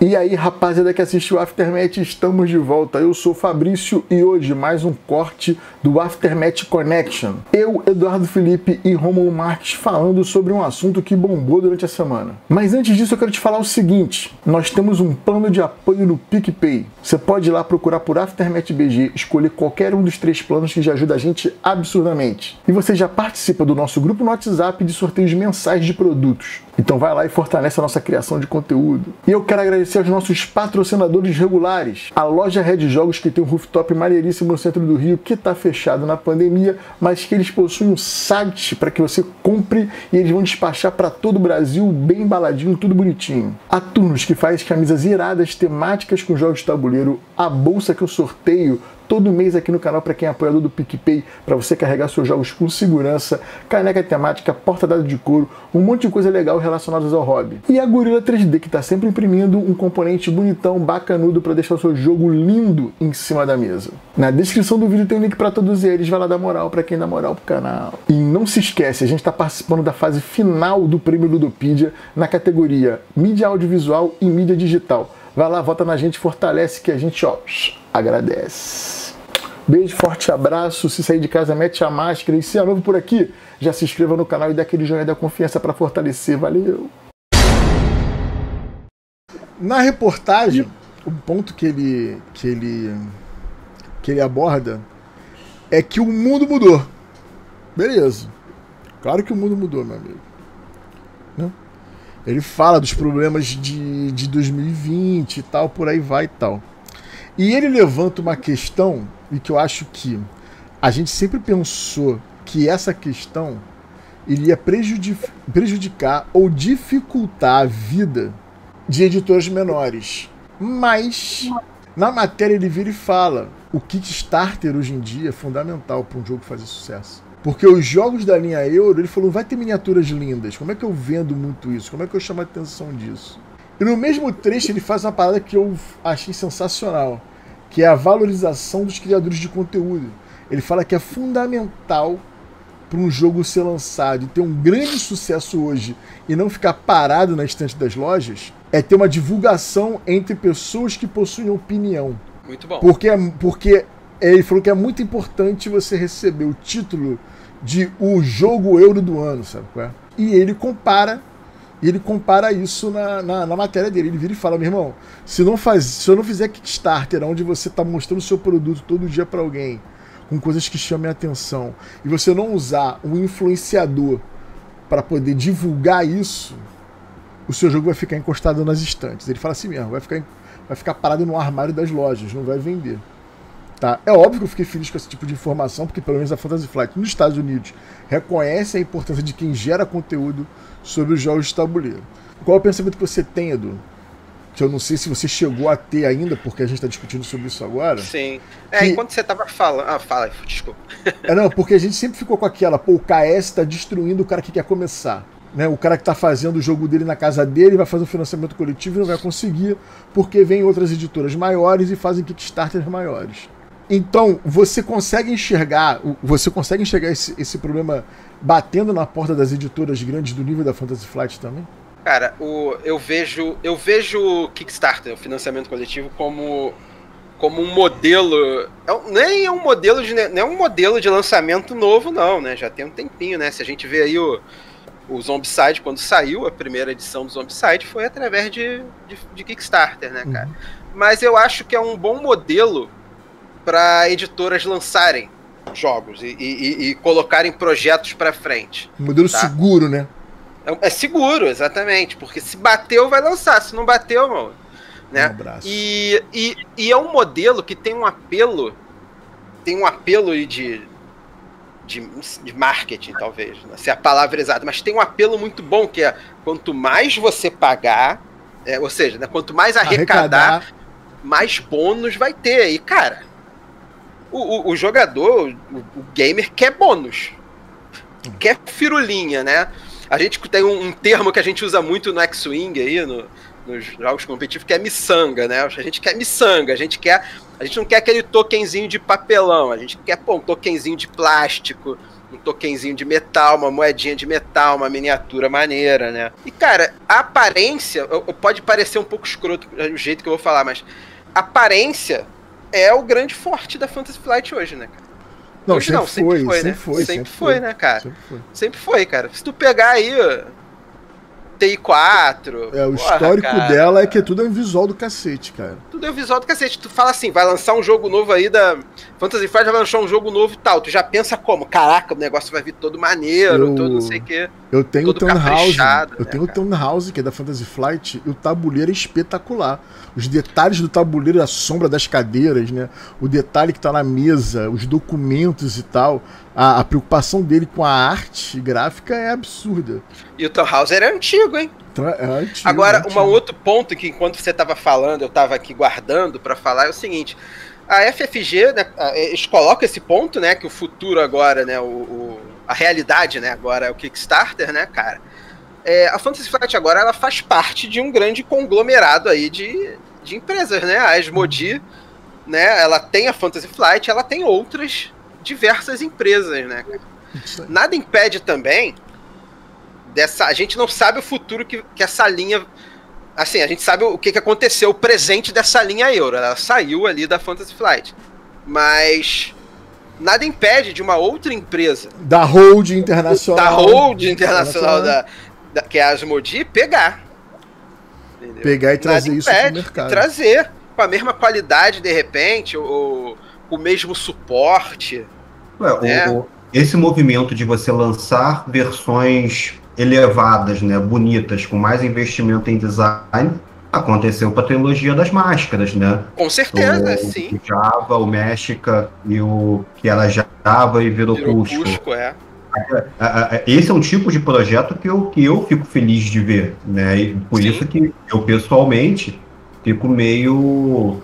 E aí, rapaziada que assistiu o Aftermath, estamos de volta. Eu sou o Fabrício e hoje mais um corte do Aftermath Connection. Eu, Eduardo Felipe e Rômulo Marques falando sobre um assunto que bombou durante a semana. Mas antes disso eu quero te falar o seguinte, nós temos um plano de apoio no PicPay. Você pode ir lá procurar por Aftermath BG, escolher qualquer um dos três planos que já ajuda a gente absurdamente. E você já participa do nosso grupo no WhatsApp de sorteios mensais de produtos. Então vai lá e fortalece a nossa criação de conteúdo. E eu quero agradecer aos nossos patrocinadores regulares. A loja Red Jogos, que tem um rooftop maneiríssimo no centro do Rio, que está fechado na pandemia, mas que eles possuem um site para que você compre e eles vão despachar para todo o Brasil, bem embaladinho, tudo bonitinho. A Turnus, que faz camisas iradas, temáticas com jogos de tabuleiro. A bolsa que eu sorteio todo mês aqui no canal para quem é apoiador do PicPay, para você carregar seus jogos com segurança, caneca temática, porta-dado de couro, um monte de coisa legal relacionadas ao hobby. E a Gorilla 3D, que está sempre imprimindo um componente bonitão, bacanudo, para deixar o seu jogo lindo em cima da mesa. Na descrição do vídeo tem um link para todos eles, vai lá dar moral para quem dá moral pro canal. E não se esquece, a gente está participando da fase final do Prêmio Ludopedia na categoria Mídia Audiovisual e Mídia Digital. Vai lá, vota na gente, fortalece que a gente, ó, agradece. Beijo, forte abraço. Se sair de casa, mete a máscara. E se é novo por aqui, já se inscreva no canal e dá aquele joinha da confiança para fortalecer. Valeu! Na reportagem, o ponto que ele aborda é que o mundo mudou. Beleza. Claro que o mundo mudou, meu amigo. Né? Ele fala dos problemas de 2020 e tal, por aí vai e tal. E ele levanta uma questão, e que eu acho que a gente sempre pensou que essa questão iria prejudicar ou dificultar a vida de editoras menores. Mas, na matéria ele vira e fala, o Kickstarter hoje em dia é fundamental para um jogo fazer sucesso. Porque os jogos da linha Euro, ele falou, vai ter miniaturas lindas. Como é que eu vendo muito isso? Como é que eu chamo a atenção disso? E no mesmo trecho ele faz uma parada que eu achei sensacional, que é a valorização dos criadores de conteúdo. Ele fala que é fundamental para um jogo ser lançado e ter um grande sucesso hoje e não ficar parado na estante das lojas, é ter uma divulgação entre pessoas que possuem opinião. Muito bom. Porque ele falou que é muito importante você receber o título de o jogo Euro do ano, sabe qual é? E ele compara isso na matéria dele. Ele vira e fala, meu irmão, se eu não fizer Kickstarter, onde você está mostrando o seu produto todo dia para alguém, com coisas que chamem a atenção, e você não usar um influenciador para poder divulgar isso, o seu jogo vai ficar encostado nas estantes. Ele fala assim mesmo, vai ficar parado no armário das lojas, não vai vender. Tá? É óbvio que eu fiquei feliz com esse tipo de informação, porque pelo menos a Fantasy Flight nos Estados Unidos reconhece a importância de quem gera conteúdo sobre os jogos de tabuleiro. Qual é o pensamento que você tem, Edu? Que eu não sei se você chegou a ter ainda, porque a gente está discutindo sobre isso agora. Sim. É, que... enquanto você estava falando... Ah, fala, desculpa. É, não, porque a gente sempre ficou com aquela, pô, o KS está destruindo o cara que quer começar. Né? O cara que está fazendo o jogo dele na casa dele vai fazer um financiamento coletivo e não vai conseguir, porque vem outras editoras maiores e fazem Kickstarters maiores. Então, você consegue enxergar esse problema batendo na porta das editoras grandes do nível da Fantasy Flight também? Cara, eu vejo o Kickstarter, o financiamento coletivo, como um modelo... Não é um modelo de lançamento novo, não, né? Já tem um tempinho, né? Se a gente vê aí o Zombicide, quando saiu, a primeira edição do Zombicide foi através de Kickstarter, né, cara? Uhum. Mas eu acho que é um bom modelo para editoras lançarem jogos e colocarem projetos para frente. Um modelo seguro, né? É seguro, exatamente, porque se bateu, vai lançar, se não bateu, mano, né? Um abraço. E é um modelo que tem um apelo de marketing, talvez, não sei a palavra exata, mas tem um apelo muito bom, que é quanto mais você pagar, ou seja, né, quanto mais arrecadar, mais bônus vai ter. E, cara, o jogador, o gamer, quer bônus, quer firulinha, né? A gente tem um termo que a gente usa muito no X-Wing aí, nos jogos competitivos, que é miçanga, né? A gente quer miçanga, a gente não quer aquele tokenzinho de papelão, a gente quer, pô, um tokenzinho de plástico, um tokenzinho de metal, uma moedinha de metal, uma miniatura maneira, né? E, cara, a aparência... Pode parecer um pouco escroto o jeito que eu vou falar, mas... A aparência é o grande forte da Fantasy Flight hoje, né, cara? Não, hoje sempre, não sempre foi, né? Sempre foi, né, cara? Sempre foi, cara. Se tu pegar aí... TI4... É, o histórico dela é que tudo é um visual do cacete, cara. Tudo é um visual do cacete. Tu fala assim, vai lançar um jogo novo aí da... Fantasy Flight vai lançar um jogo novo e tal. Tu já pensa como? Caraca, o negócio vai vir todo maneiro, todo não sei o quê. Eu tenho o Town House, que é da Fantasy Flight, e o tabuleiro é espetacular. Os detalhes do tabuleiro, a sombra das cadeiras, né? O detalhe que tá na mesa, os documentos e tal... A preocupação dele com a arte gráfica é absurda. E o Town House era antigo, hein? Agora, um outro ponto que, enquanto você estava falando, eu estava aqui guardando para falar, é o seguinte. A FFG, né, eles colocam esse ponto, né? Que o futuro agora, né? A realidade, né? Agora é o Kickstarter, né, cara? A Fantasy Flight agora ela faz parte de um grande conglomerado aí de empresas, né? A Asmodee, né? Ela tem a Fantasy Flight, ela tem outras... diversas empresas, né? Nada impede também dessa... A gente não sabe o futuro que essa linha... Assim, a gente sabe o que aconteceu, o presente dessa linha Euro. Ela saiu ali da Fantasy Flight. Mas... Nada impede de uma outra empresa... Da holding internacional. Da holding internacional, que é a Asmodee, pegar. Entendeu? Pegar e trazer isso pro mercado. E trazer. Com a mesma qualidade, de repente, ou... o mesmo suporte. Ué, né? Esse movimento de você lançar versões elevadas, né, bonitas, com mais investimento em design, aconteceu com a trilogia das máscaras, né? Com certeza, sim. O Java, o Mexica, que era Java e virou Cusco. Esse é um tipo de projeto que eu fico feliz de ver, né? E por isso que eu, pessoalmente, fico meio...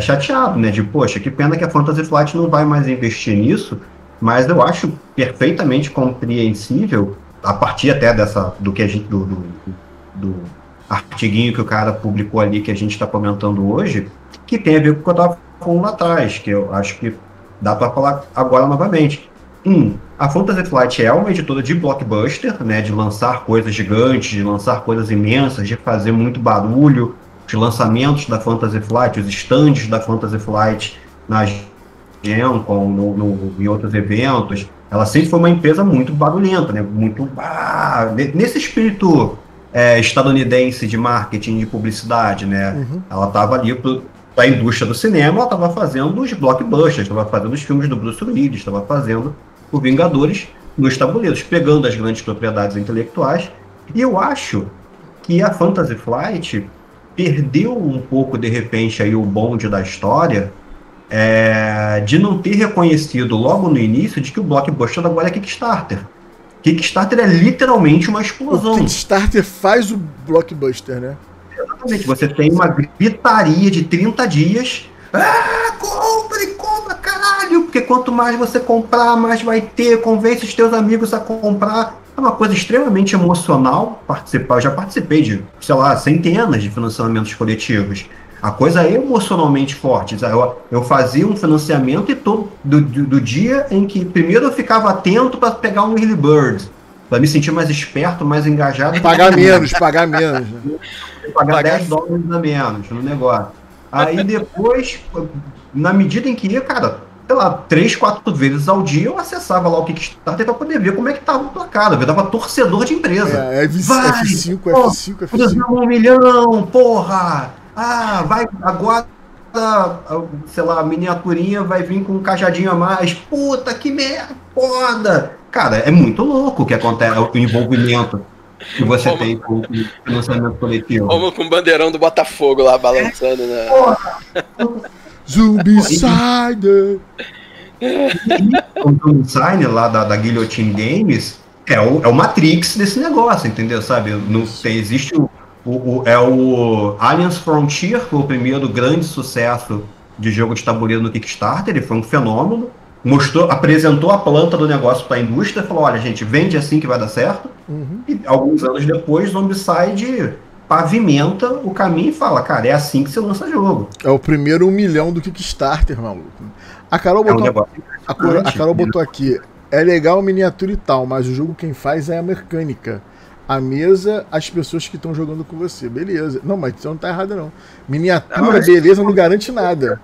chateado, né, de, poxa, que pena que a Fantasy Flight não vai mais investir nisso, mas eu acho perfeitamente compreensível, a partir até dessa, do que a gente, do artiguinho que o cara publicou ali, que a gente está comentando hoje, que tem a ver com o que eu estava falando lá atrás, que eu acho que dá para falar agora novamente. A Fantasy Flight é uma editora de blockbuster, né, de lançar coisas gigantes, de lançar coisas imensas, de fazer muito barulho. Os lançamentos da Fantasy Flight, os stands da Fantasy Flight na Gencon, em outros eventos, ela sempre foi uma empresa muito barulhenta, né? Muito nesse espírito estadunidense de marketing, de publicidade, né? Ela estava ali para a indústria do cinema, ela estava fazendo os blockbusters, estava fazendo os filmes do Bruce Willis, estava fazendo o Vingadores nos tabuleiros, pegando as grandes propriedades intelectuais. E eu acho que a Fantasy Flight perdeu um pouco, de repente, aí, o bonde da história, de não ter reconhecido logo no início de que o blockbuster agora é Kickstarter. Kickstarter é literalmente uma explosão. O Kickstarter faz o blockbuster, né? Exatamente. Você tem uma gritaria de 30 dias. Compra, caralho! Porque quanto mais você comprar, mais vai ter. Convence os teus amigos a comprar. É uma coisa extremamente emocional participar. Eu já participei de, sei lá, centenas de financiamentos coletivos. A coisa é emocionalmente forte. Eu fazia um financiamento e todo do dia em que primeiro eu ficava atento para pegar um early bird, para me sentir mais esperto, mais engajado. Pagar menos. Né? Pagar $10 a menos no negócio. Aí depois, na medida em que ia, cara... sei lá, 3, 4 vezes ao dia eu acessava lá o Kickstarter para poder ver como é que tava o placar, eu dava torcedor de empresa. F5. 1 milhão, porra! Vai agora, sei lá, a miniaturinha vai vir com um cajadinho a mais. Puta, que merda, foda! Cara, é muito louco o que acontece, o envolvimento que você tem com o financiamento coletivo. Como com o bandeirão do Botafogo lá, balançando, né? Porra! Zombicide! O Zombicide lá da Guillotine Games é o Matrix desse negócio, entendeu? Sabe? Não sei, existe o Alliance Frontier, foi o primeiro grande sucesso de jogo de tabuleiro no Kickstarter, ele foi um fenômeno. Apresentou a planta do negócio para a indústria e falou: olha, gente, vende assim que vai dar certo. E alguns anos depois, Zombicide pavimenta o caminho e fala, cara, é assim que você lança jogo. É o primeiro 1 milhão do Kickstarter, maluco. A Carol botou aqui, é legal miniatura e tal, mas o jogo quem faz é a mecânica. A mesa, as pessoas que estão jogando com você. Beleza. Não, mas você não tá errado, não. Miniatura, não, mas... beleza, não garante nada.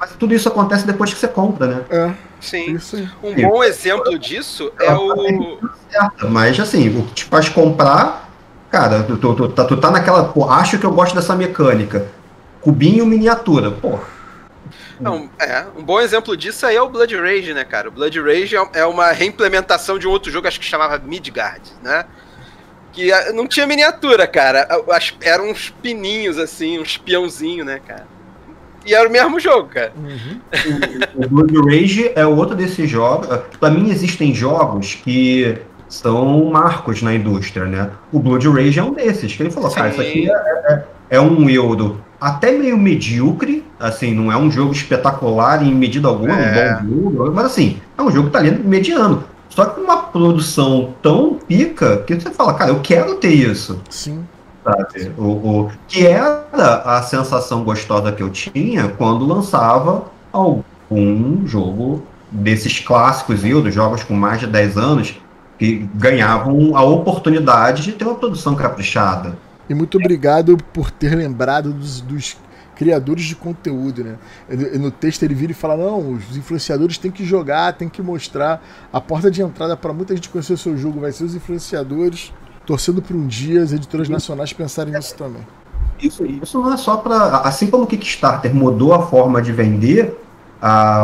Mas tudo isso acontece depois que você compra, né? É. Sim. Um bom exemplo disso é o... Mas, assim, o que te faz comprar... Cara, tu tá naquela... Pô, acho que eu gosto dessa mecânica. Cubinho, miniatura, pô. Não, é, um bom exemplo disso aí é o Blood Rage, né, cara? O Blood Rage é uma reimplementação de um outro jogo, acho que chamava Midgard, né? Que não tinha miniatura, cara. Eram uns pininhos, assim, uns peãozinho, né, cara? E era o mesmo jogo, cara. Uhum. O Blood Rage é outro desses jogos. Pra mim, existem jogos que são marcos na indústria, né? O Blood Rage é um desses. Que ele falou, sim, cara, isso aqui é um Euro até meio medíocre. Assim, não é um jogo espetacular em medida alguma, um bom jogo. Mas, assim, é um jogo que tá ali mediano. Só que uma produção tão pica que você fala, cara, eu quero ter isso. Sim. Sabe? Que era a sensação gostosa que eu tinha quando lançava algum jogo desses clássicos, dos jogos com mais de 10 anos, que ganhavam a oportunidade de ter uma produção caprichada. E muito obrigado por ter lembrado dos criadores de conteúdo, né? No texto ele vira e fala, não, os influenciadores têm que jogar, têm que mostrar. A porta de entrada para muita gente conhecer o seu jogo vai ser os influenciadores. Torcendo para um dia as editoras nacionais pensarem nisso também. Isso não é só para... Assim como o Kickstarter mudou a forma de vender,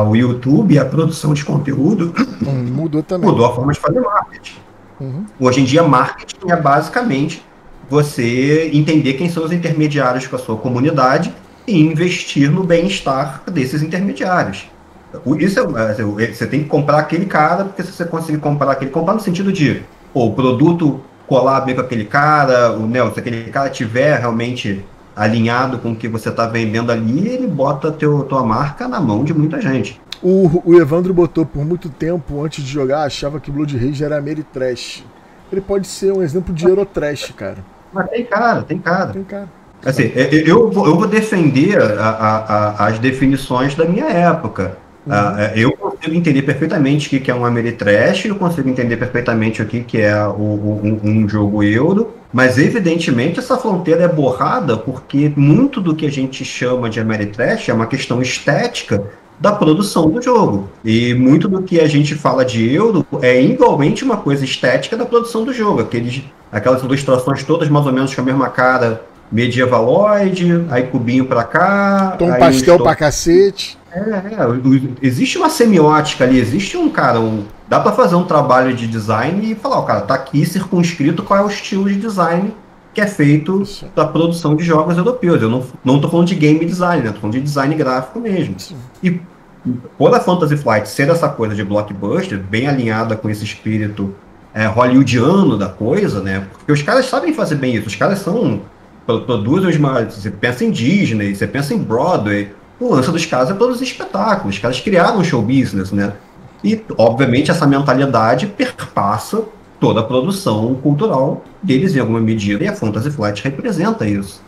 o YouTube, a produção de conteúdo... mudou também. Mudou a forma de fazer marketing. Uhum. Hoje em dia, marketing é basicamente você entender quem são os intermediários com a sua comunidade e investir no bem-estar desses intermediários. Isso você tem que comprar aquele cara, porque se você conseguir comprar aquele... Comprar no sentido de, pô, o produto... colar bem com aquele cara, se aquele cara estiver realmente alinhado com o que você está vendendo ali, ele bota tua marca na mão de muita gente. O Evandro botou, por muito tempo, antes de jogar, achava que Blood Rage era Ameritrash. Ele pode ser um exemplo de Eurotrash, cara. Mas tem cara. Assim, eu vou defender as definições da minha época. Uhum. Eu consigo entender perfeitamente o que é um Ameritrash, eu consigo entender perfeitamente o que é um jogo Euro, mas evidentemente essa fronteira é borrada porque muito do que a gente chama de Ameritrash é uma questão estética da produção do jogo, e muito do que a gente fala de Euro é igualmente uma coisa estética da produção do jogo, aquelas ilustrações todas mais ou menos com a mesma cara medievaloide, aí cubinho pra cá, tom pastel pra cacete. Existe uma semiótica ali, existe um cara, dá pra fazer um trabalho de design e falar, o cara tá aqui circunscrito qual é o estilo de design que é feito da produção de jogos europeus. Eu não tô falando de game design, né? Tô falando de design gráfico mesmo. Sim. E por a Fantasy Flight ser essa coisa de blockbuster, bem alinhada com esse espírito hollywoodiano da coisa, né? Porque os caras sabem fazer bem isso, os caras produzem os maiores, você pensa em Disney, você pensa em Broadway. O lance dos caras é produzir espetáculos, os caras criaram um show business, né? E, obviamente, essa mentalidade perpassa toda a produção cultural deles em alguma medida, e a Fantasy Flight representa isso.